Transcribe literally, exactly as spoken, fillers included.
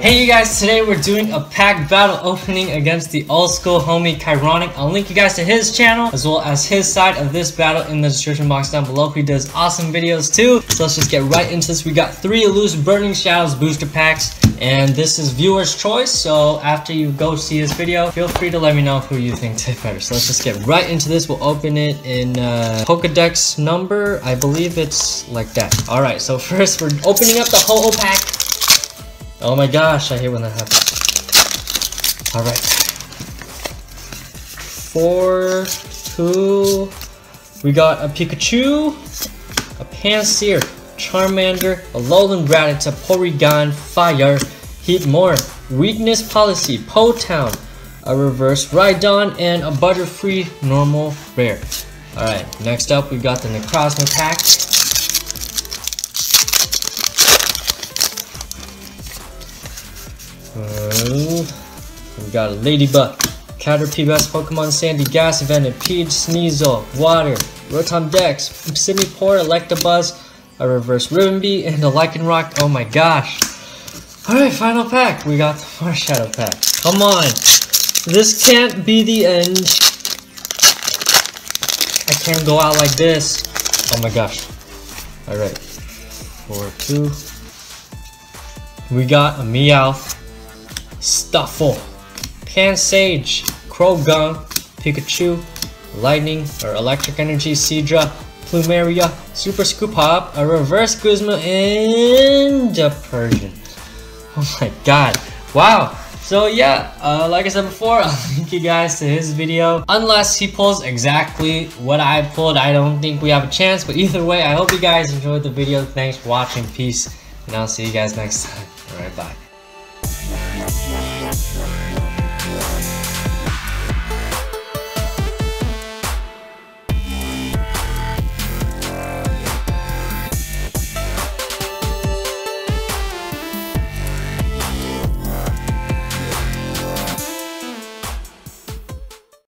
Hey you guys, today we're doing a pack battle opening against the old school homie Kyronik. I'll link you guys to his channel as well as his side of this battle in the description box down below. He does awesome videos too. So let's just get right into this. We got three loose Burning Shadows booster packs and this is viewer's choice. So after you go see this video, feel free to let me know who you think did better. So let's just get right into this. We'll open it in uh, Pokedex number. I believe it's like that. Alright, so first we're opening up the Ho-Ho pack. Oh my gosh, I hate when that happens. Alright. Four, two, we got a Pikachu, a Pansier, Charmander, Alolan Raticate, Porygon, Fire, Heatmor, Weakness Policy, Po Town, a reverse Rhydon, and a Butterfree normal rare. Alright, next up we got the Necrozma pack. We got a Ladybug, Caterpie best Pokemon, Sandy, Gas Venom, Peach, Sneasel, Water, Rotom Dex, Upsimipor, Electabuzz, a reverse Ribbon Bee, and a Lycanroc. Oh my gosh. Alright, final pack. We got the Foreshadow Shadow pack. Come on. This can't be the end. I can't go out like this. Oh my gosh. Alright. four, two. We got a Meowth, Stuffle, Pan Sage, Crow Gun, Pikachu, Lightning or Electric Energy, Sidra, Plumeria, Super Scoop Hop, a reverse Guzma, and a Persian. Oh my god. Wow. So yeah, uh, like I said before, I'll link you guys to his video. Unless he pulls exactly what I pulled, I don't think we have a chance. But either way, I hope you guys enjoyed the video. Thanks for watching. Peace. And I'll see you guys next time. Alright, bye.